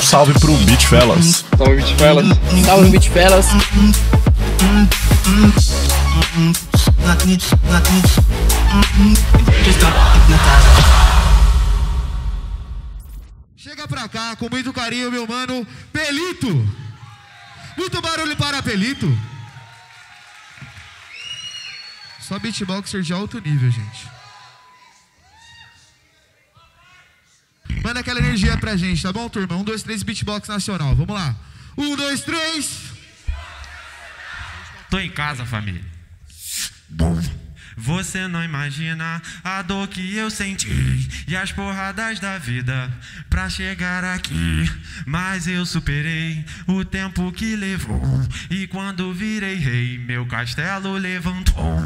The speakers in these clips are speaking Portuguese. Salve pro Beatfellas. Salve Beatfellas. Salve Beatfellas. Chega pra cá com muito carinho, meu mano Pellito. Muito barulho para Pellito. Só beatboxer de alto nível, gente. Manda aquela energia pra gente, tá bom, turma? 1, 2, 3, beatbox nacional. Vamos lá. 1, 2, 3. Tô em casa, família. Você não imagina a dor que eu senti e as porradas da vida pra chegar aqui. Mas eu superei o tempo que levou e quando virei rei, meu castelo levantou.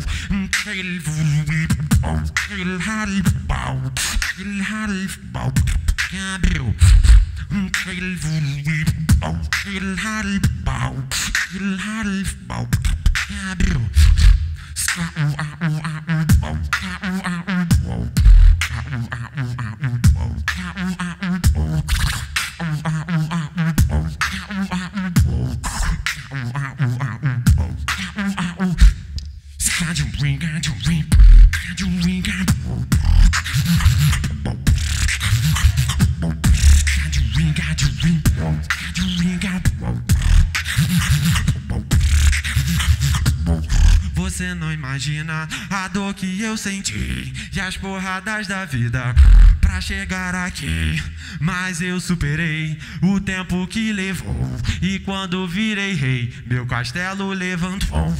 Você não imagina a dor que eu senti e as porradas da vida pra chegar aqui. Mas eu superei o tempo que levou e quando virei rei, meu castelo levantou.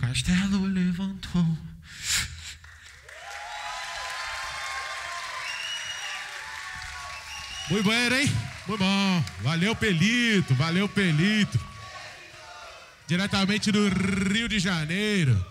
Castelo levantou. Muito bom, hein? Muito bom. Valeu, Pellito. Valeu, Pellito. Diretamente do Rio de Janeiro.